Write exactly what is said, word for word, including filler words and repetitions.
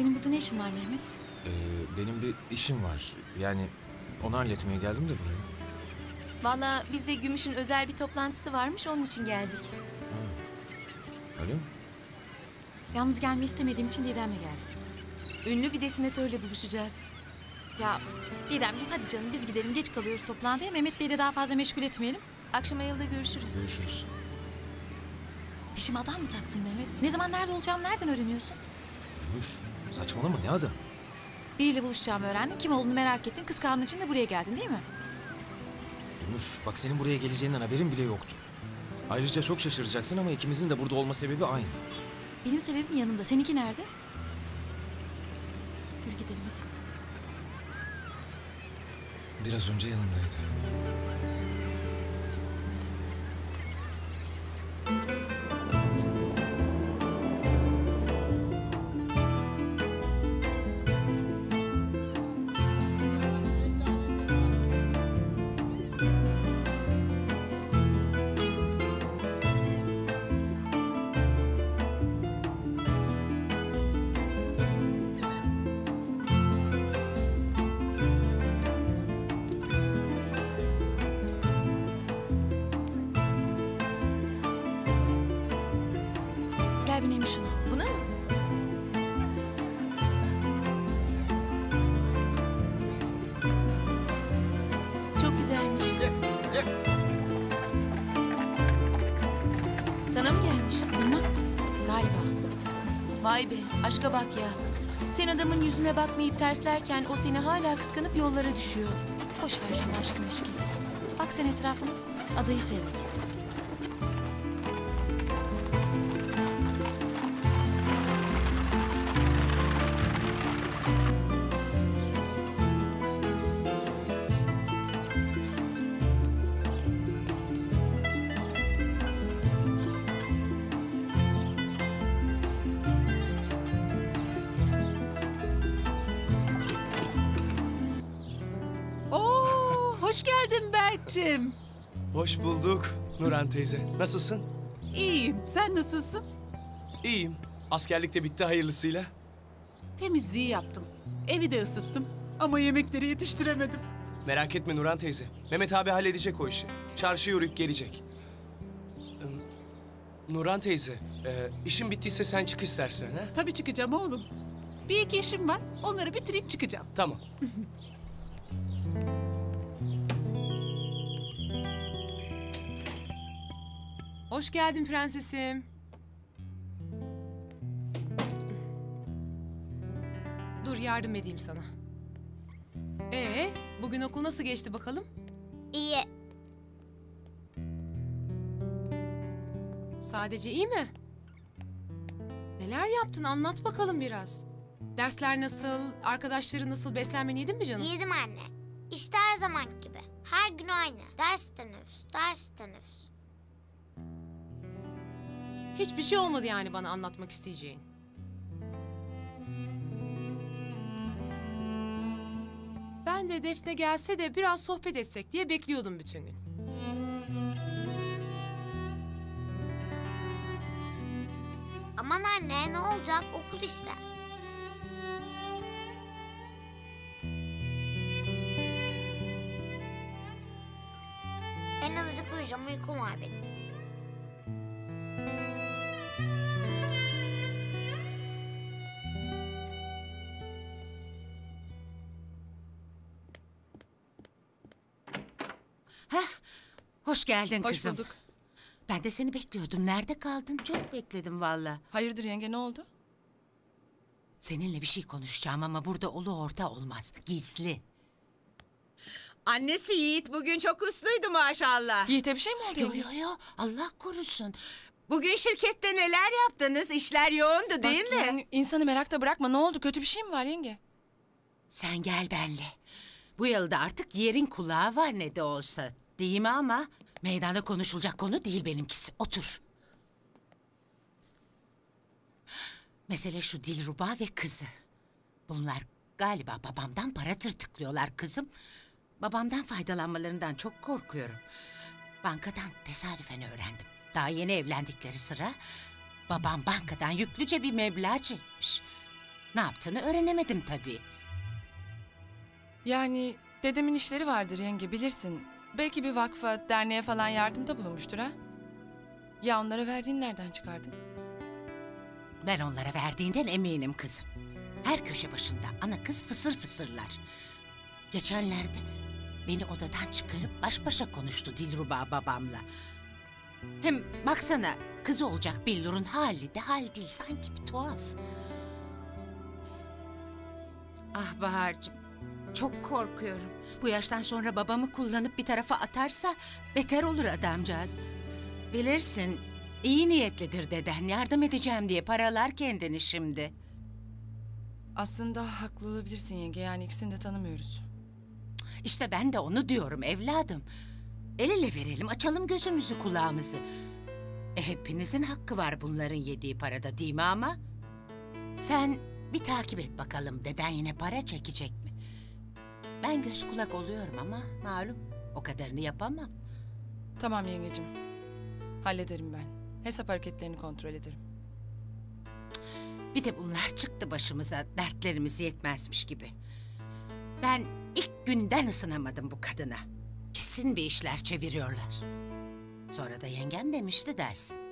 Senin burada ne işin var Mehmet? Ee, benim bir işim var. Yani onu halletmeye geldim de buraya. Vallahi bizde Gümüş'ün özel bir toplantısı varmış, onun için geldik. Ha. Öyle mi? Yalnız gelmeyi istemediğim için Didem'le geldim. Ünlü bir desinatörle buluşacağız. Ya Didemciğim hadi canım biz gidelim, geç kalıyoruz toplantıya. Mehmet Bey'i de daha fazla meşgul etmeyelim. Akşama yolda görüşürüz. Görüşürüz. İşim adam mı taktın Mehmet? Ne zaman nerede olacağımı nereden öğreniyorsun? Gümüş saçmalama, ne adam? Biriyle buluşacağımı öğrendin, kim olduğunu merak ettin. Kıskandığın için de buraya geldin değil mi? Gümüş bak, senin buraya geleceğinden haberim bile yoktu. Ayrıca çok şaşıracaksın ama ikimizin de burada olma sebebi aynı. Benim sebebim yanımda, seninki nerede? Yürü gidelim hadi. Biraz önce yanımdaydı. Binelim şuna. Buna mı? Çok güzelmiş. Sana mı gelmiş? Bilmem. Galiba. Vay be, aşka bak ya. Sen adamın yüzüne bakmayıp terslerken o seni hala kıskanıp yollara düşüyor. Boş ver şimdi aşkın ilişkiyi. Bak sen etrafına, adayı seyret. Hoş geldin Berk'cim. Hoş bulduk Nurhan teyze. Nasılsın? İyiyim. Sen nasılsın? İyiyim. Askerlik de bitti hayırlısıyla. Temizliği yaptım. Evi de ısıttım. Ama yemekleri yetiştiremedim. Merak etme Nurhan teyze. Mehmet abi halledecek o işi. Çarşıya yürüyüp gelecek. Ee, Nurhan teyze, e, işin bittiyse sen çık istersen. Ha? Tabii çıkacağım oğlum. Bir iki işim var. Onları bitireyim çıkacağım. Tamam. Hoş geldin prensesim. Dur yardım edeyim sana. Ee, bugün okul nasıl geçti bakalım? İyi. Sadece iyi mi? Neler yaptın anlat bakalım biraz. Dersler nasıl, arkadaşların nasıl, beslenmeni yedin mi canım? Yedim anne. İşte her zaman gibi. Her gün aynı. Ders teneffüs, ders teneffüs. Hiçbir şey olmadı yani bana anlatmak isteyeceğin. Ben de Defne gelse de biraz sohbet etsek diye bekliyordum bütün gün. Aman anne ne olacak, okul işte. En azıcık uyuyacağım, uykum var benim. Hoş geldin Hoş kızım. Hoş bulduk. Ben de seni bekliyordum. Nerede kaldın? Çok bekledim valla. Hayırdır yenge, ne oldu? Seninle bir şey konuşacağım ama burada ulu orta olmaz. Gizli. Annesi Yiğit bugün çok usluydu maşallah. Yiğit'e bir şey mi oldu? Yok yok yo. Allah korusun. Bugün şirkette neler yaptınız? İşler yoğundu değil Bak, mi? Yani insanı merakta bırakma. Ne oldu? Kötü bir şey mi var yenge? Sen gel benle. Bu yılda artık yerin kulağı var ne de olsa. Değil mi ama? Meydanda konuşulacak konu değil benimkisi. Otur. Mesele şu Dilruba ve kızı. Bunlar galiba babamdan para tırtıklıyorlar kızım. Babamdan faydalanmalarından çok korkuyorum. Bankadan tesadüfen öğrendim. Daha yeni evlendikleri sıra babam bankadan yüklüce bir meblağ çekmiş. Ne yaptığını öğrenemedim tabii. Yani dedemin işleri vardır yenge, bilirsin. Belki bir vakfa, derneğe falan yardımda bulunmuştur ha? Ya onlara verdiğini nereden çıkardın? Ben onlara verdiğinden eminim kızım. Her köşe başında ana kız fısır fısırlar. Geçenlerde beni odadan çıkarıp baş başa konuştu Dilruba babamla. Hem baksana, kızı olacak Billur'un hali de hal değil, sanki bir tuhaf. Ah Bahar'cığım, çok korkuyorum. Bu yaştan sonra babamı kullanıp bir tarafa atarsa beter olur adamcağız. Bilirsin, iyi niyetlidir deden, yardım edeceğim diye paralar kendini şimdi. Aslında haklı olabilirsin yenge, yani ikisini de tanımıyoruz. İşte ben de onu diyorum evladım. El ele verelim, açalım gözümüzü kulağımızı. E hepinizin hakkı var bunların yediği parada değil mi ama? Sen bir takip et bakalım, deden yine para çekecek mi? Ben göz kulak oluyorum ama malum o kadarını yapamam. Tamam yengecim, hallederim ben. Hesap hareketlerini kontrol ederim. Bir de bunlar çıktı başımıza, dertlerimiz yetmezmiş gibi. Ben ilk günden ısınamadım bu kadına. Kesin bir işler çeviriyorlar. Sonra da yengem demişti dersin.